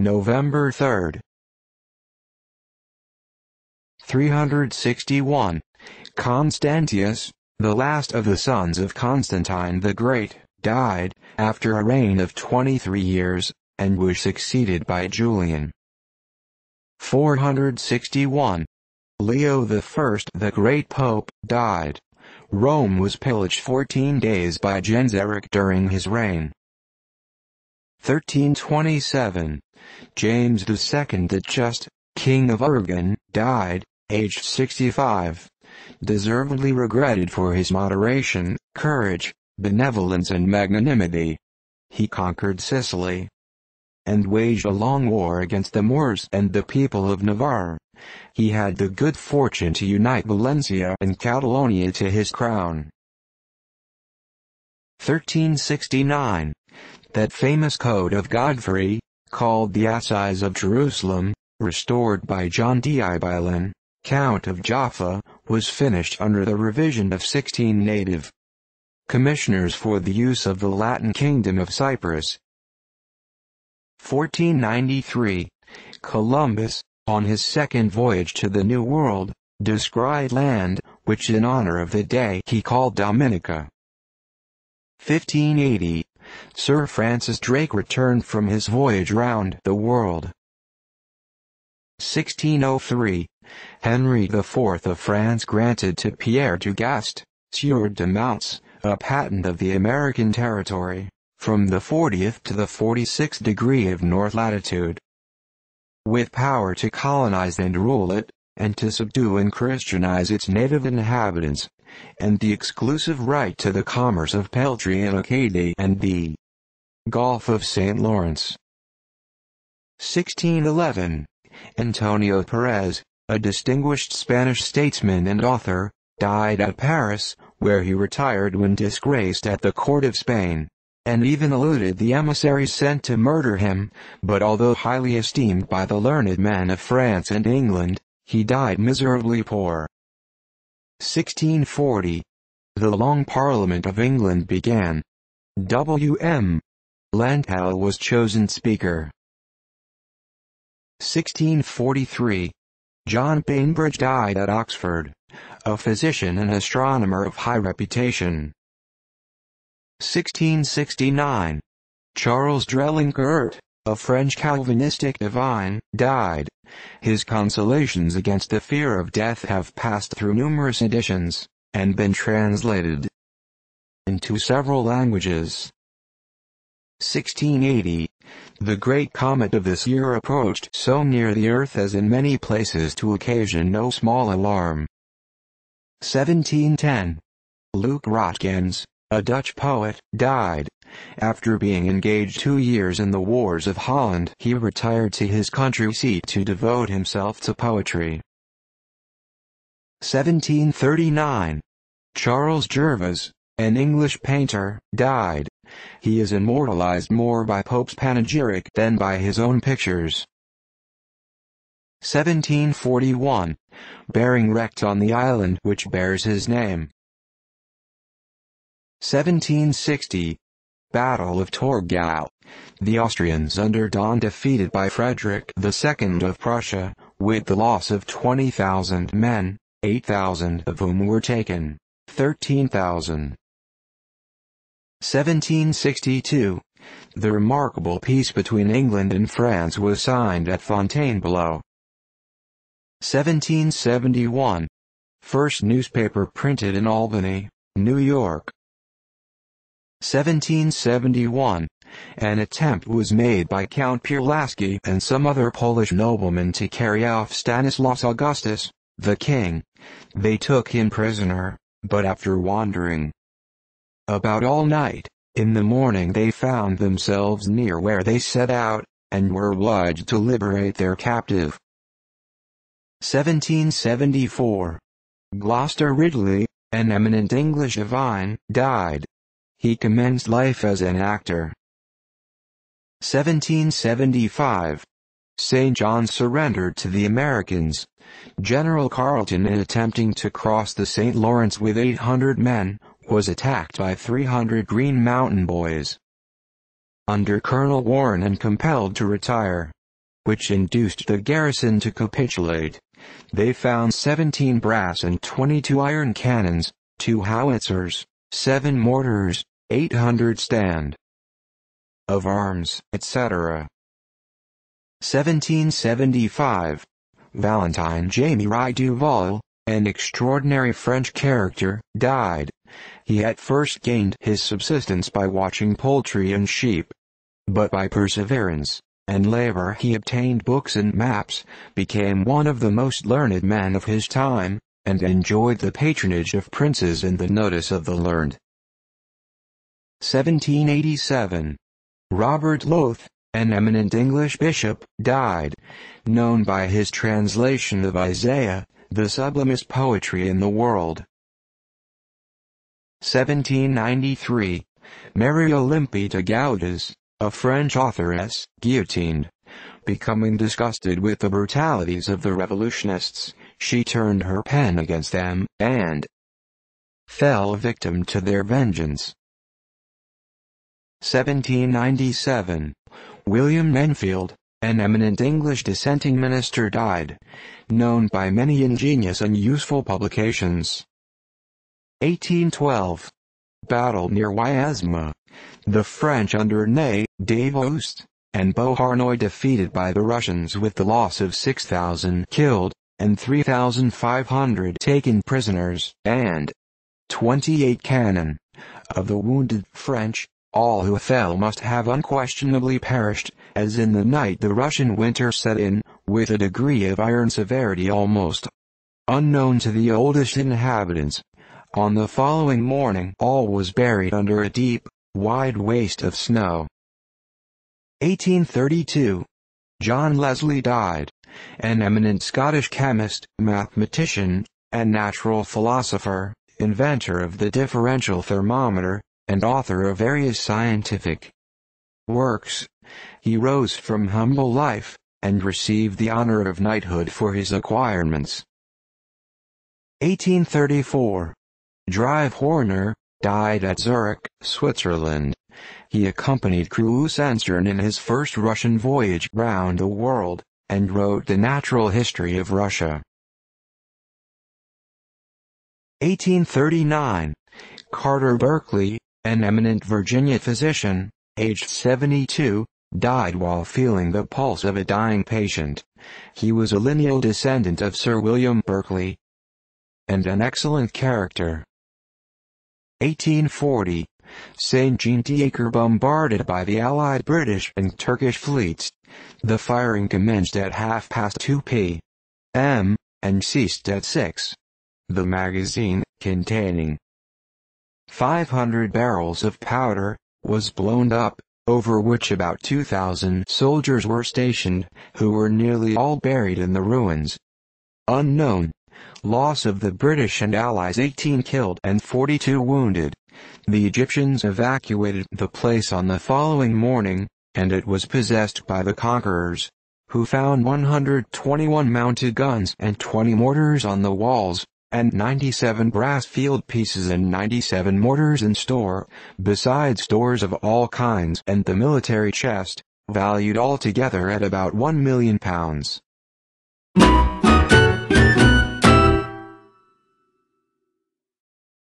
November 3rd. 361. Constantius, the last of the sons of Constantine the Great, died, after a reign of 23 years, and was succeeded by Julian. 461. Leo I the Great Pope, died. Rome was pillaged 14 days by Genseric during his reign. 1327. James II the Just, King of Aragon, died, aged 65. Deservedly regretted for his moderation, courage, benevolence and magnanimity. He conquered Sicily and waged a long war against the Moors and the people of Navarre. He had the good fortune to unite Valencia and Catalonia to his crown. 1369. That famous code of Godfrey, called the Assize of Jerusalem, restored by John d'Ibilen, Count of Jaffa, was finished under the revision of 16 native commissioners for the use of the Latin kingdom of Cyprus. 1493. Columbus, on his second voyage to the New World, descried land, which in honor of the day he called Dominica. 1580. Sir Francis Drake returned from his voyage round the world. 1603. Henry IV of France granted to Pierre du Gast, Sieur de Monts, a patent of the American territory, from the 40th to the 46th degree of north latitude, with power to colonize and rule it, and to subdue and Christianize its native inhabitants, and the exclusive right to the commerce of peltry in Acadie and the Gulf of St. Lawrence. 1611. Antonio Perez, a distinguished Spanish statesman and author, died at Paris, where he retired when disgraced at the court of Spain, and even eluded the emissaries sent to murder him, but although highly esteemed by the learned men of France and England, he died miserably poor. 1640. The Long Parliament of England began. Wm. Landhal was chosen speaker. 1643. John Bainbridge died at Oxford, a physician and astronomer of high reputation. 1669. Charles Drellincourt, a French Calvinistic divine, died. His consolations against the fear of death have passed through numerous editions, and been translated into several languages. 1680. The great comet of this year approached so near the earth as in many places to occasion no small alarm. 1710. Luke Rotgens, a Dutch poet, died. After being engaged 2 years in the wars of Holland, he retired to his country seat to devote himself to poetry. 1739. Charles Jervis, an English painter, died. He is immortalized more by Pope's panegyric than by his own pictures. 1741. Baring wrecked on the island which bears his name. 1760. Battle of Torgau. The Austrians under Don defeated by Frederick II of Prussia, with the loss of 20,000 men, 8,000 of whom were taken, 13,000. 1762. The remarkable peace between England and France was signed at Fontainebleau. 1771. First newspaper printed in Albany, New York. 1771. An attempt was made by Count Pulaski and some other Polish noblemen to carry off Stanislaus Augustus, the king. They took him prisoner, but after wandering about all night, in the morning they found themselves near where they set out, and were obliged to liberate their captive. 1774. Gloucester Ridley, an eminent English divine, died. He commenced life as an actor. 1775. St. John surrendered to the Americans. General Carleton, in attempting to cross the St. Lawrence with 800 men, was attacked by 300 Green Mountain Boys, under Colonel Warren, and compelled to retire. which induced the garrison to capitulate. They found 17 brass and 22 iron cannons, 2 howitzers, 7 mortars, 800 stand of arms, etc. 1775. Valentine Jamie Duval, an extraordinary French character, died. He at first gained his subsistence by watching poultry and sheep. But by perseverance and labor he obtained books and maps, became one of the most learned men of his time, and enjoyed the patronage of princes and the notice of the learned. 1787. Robert Lowth, an eminent English bishop, died, known by his translation of Isaiah, the sublimest poetry in the world. 1793. Mary Olympe de Gouges, a French authoress, guillotined. Becoming disgusted with the brutalities of the revolutionists, she turned her pen against them, and fell a victim to their vengeance. 1797. William Enfield, an eminent English dissenting minister, died, known by many ingenious and useful publications. 1812. Battle near Wyasma. The French under Ney, Davoust, and Beauharnois defeated by the Russians with the loss of 6,000 killed, and 3,500 taken prisoners, and 28 cannon. Of the wounded French, all who fell must have unquestionably perished, as in the night the Russian winter set in, with a degree of iron severity almost unknown to the oldest inhabitants. On the following morning all was buried under a deep, wide waste of snow. 1832. John Leslie died, an eminent Scottish chemist, mathematician, and natural philosopher, inventor of the differential thermometer, and author of various scientific works. He rose from humble life, and received the honor of knighthood for his acquirements. 1834. Drive Horner died at Zurich, Switzerland. He accompanied Krusenstern in his first Russian voyage round the world, and wrote the Natural History of Russia. 1839. Carter Berkeley, an eminent Virginia physician, aged 72, died while feeling the pulse of a dying patient. He was a lineal descendant of Sir William Berkeley, and an excellent character. 1840. St. Jean d'Acre bombarded by the Allied British and Turkish fleets. The firing commenced at 2:30 p.m., and ceased at 6. The magazine, containing 500 barrels of powder, was blown up, over which about 2,000 soldiers were stationed, who were nearly all buried in the ruins. Unknown. Loss of the British and Allies: 18 killed and 42 wounded. The Egyptians evacuated the place on the following morning, and it was possessed by the conquerors, who found 121 mounted guns and 20 mortars on the walls, and 97 brass field pieces and 97 mortars in store, besides stores of all kinds and the military chest, valued altogether at about £1 million.